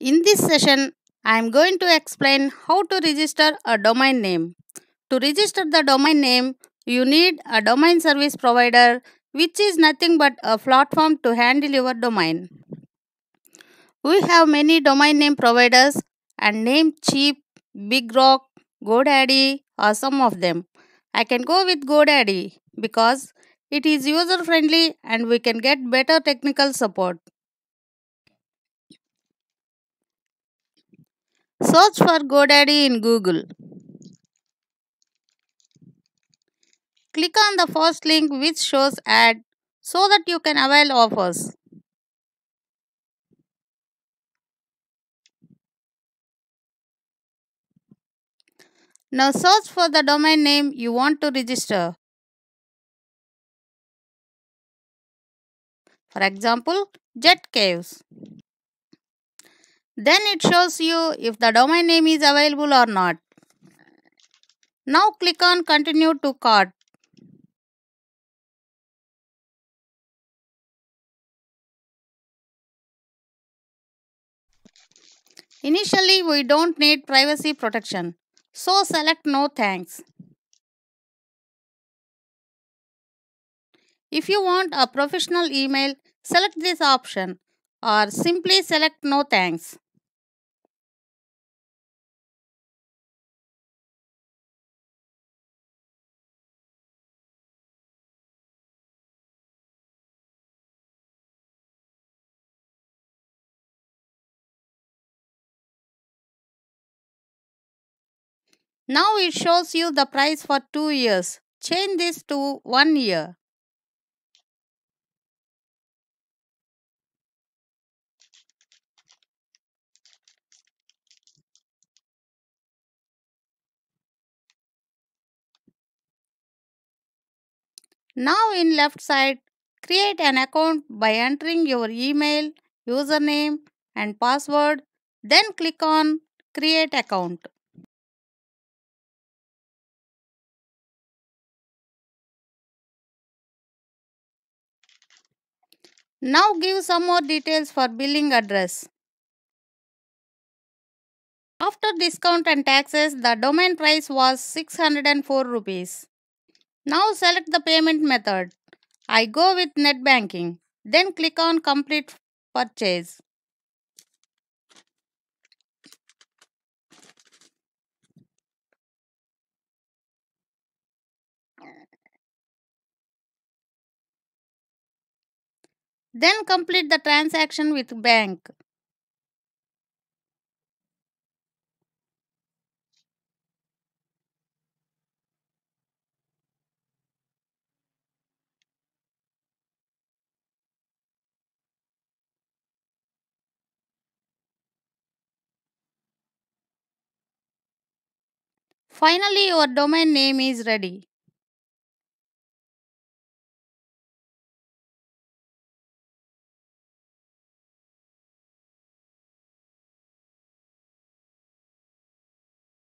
In this session, I am going to explain how to register a domain name. To register the domain name, you need a domain service provider, which is nothing but a platform to handle your domain. We have many domain name providers and Namecheap, Big Rock, GoDaddy are some of them. I can go with GoDaddy because it is user-friendly and we can get better technical support. Search for GoDaddy in Google. Click on the first link which shows ad so that you can avail offers. Now search for the domain name you want to register. For example, JetCaves. Then it shows you if the domain name is available or not. Now click on Continue to Cart. Initially, we don't need privacy protection, so select No Thanks. If you want a professional email, select this option or simply select No Thanks. Now it shows you the price for 2 years. Change this to 1 year. Now in left side, create an account by entering your email, username and password. Then click on Create Account. Now give some more details for billing address. After discount and taxes, the domain price was 604 rupees. Now select the payment method. I go with net banking. Then click on Complete Purchase. Then complete the transaction with bank. Finally, your domain name is ready.